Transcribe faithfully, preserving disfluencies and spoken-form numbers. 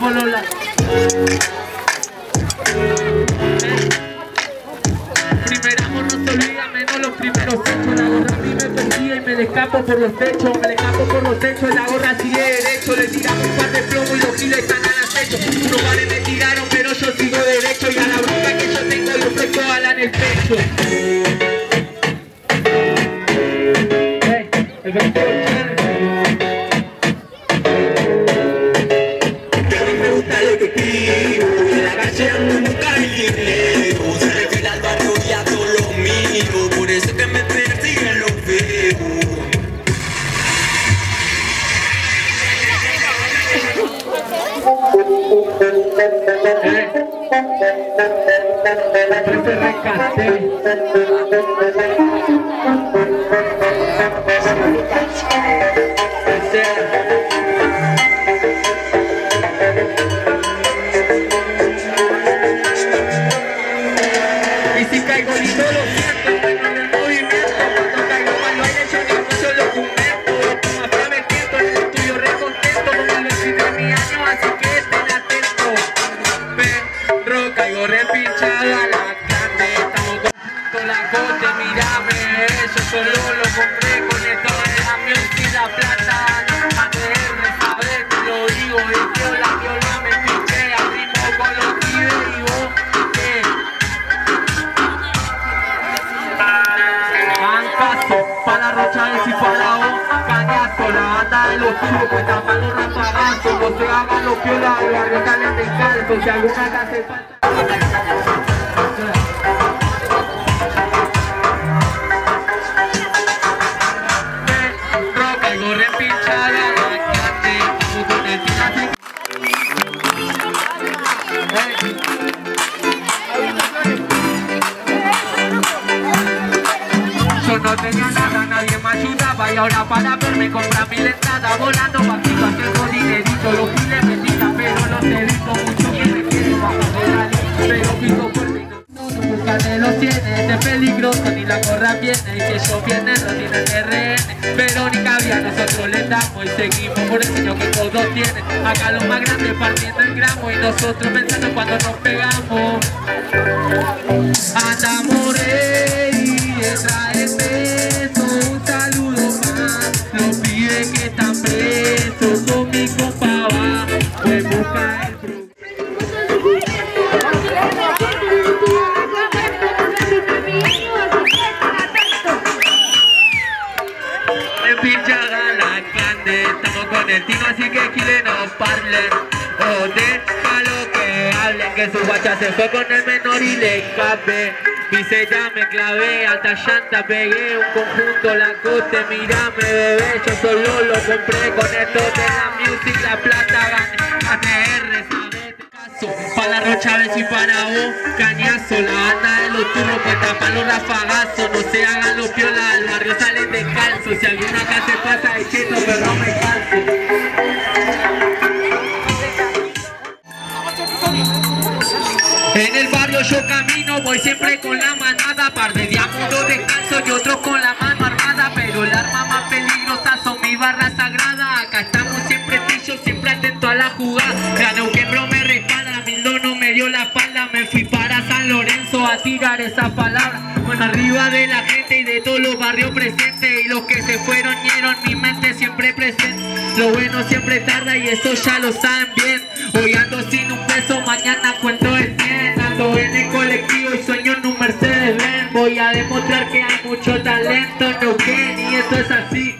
polola. Primer amor no se olvida, menos los primeros hechos. La gorra a mí me persigue y me le escapo por los techos. Me le escapo por los techos, la gorra sigue derecho. Le tiramos un par de plomo y los giles están al acecho. Unos vale me tiraron pero yo sigo derecho. Y a la bronca que yo tengo yo fresco ala en el pecho. Hey, el veinte de octubre. Y si caigo ni solo siento, bueno en el movimiento. Cuando caigo mal lo he hecho, ni solo documento. Más para me siento, en el tuyo recontento. Como lo escribió en mi año, así que estén atentos. Perro, caigo repinchada la grande. Estamos con la cote, mirame. Yo solo lo compré con el todo de la miel y la plata. No a creerme, saber que lo digo. Y que la viola me pinché, abrimos con los pibes y vos. Para Rocha y Cipalao, cañazo, la banda de los tubos, cuesta para los rapagazos, no se hagan los piolas, y agregale a descalzo, si alguna te hace falta. No tenía nada, nadie me ayudaba y ahora para verme compra mil entradas. Volando pa' aquí, pa' tengo dinerito, los giles me tiran, pero los deditos mucho que me quieren bajo de la luz, pero pico por mi no, nunca me los tiene, este es peligroso, ni la gorra viene, y que yo viene, no tiene R N, Verónica había, nosotros le damos y seguimos por el sueño que todos tienen, acá los más grandes partiendo el gramo y nosotros pensando cuando nos pegamos. Andamos ready, traeme un saludo más, los pibes que están presos conmigo pa' va, pues busca el pro. Me pinchada la grande, estamos con el tino así que Chile no parle, o déjalo que hablen, que su guacha se fue con el menor y le escape. Dice ya me clavé, alta llanta pegué, un conjunto la coste, mirame bebé, yo solo lo compré con esto de la music, la plata gané, A T R, sabete caso, pa' la Rocha ves y para vos, cañazo, la banda de los turros, cuenta pa' los rafagazos, no se hagan los piolas, al barrio salen descalzo, si alguna acá se pasa de cheto, pero no me canso. En el barrio yo camino, voy siempre con la manada. Par de diablos descalzos y otros con la mano armada. Pero el arma más peligrosa son mis barras sagradas. Acá estamos siempre pillos, siempre atento a la jugada. Claro que bro me respalda, Mildo no me dio la espalda. Me fui para San Lorenzo a tirar esas palabras. Bueno, arriba de la gente y de todos los barrios presentes. Y los que se fueron dieron mi mente siempre presente. Lo bueno siempre tarda y eso ya lo saben bien. Hoy ando sin un peso, mañana cuento el cien. Ando en el colectivo y sueño en un Mercedes Benz. Voy a demostrar que hay mucho talento en Neuquén y esto es así.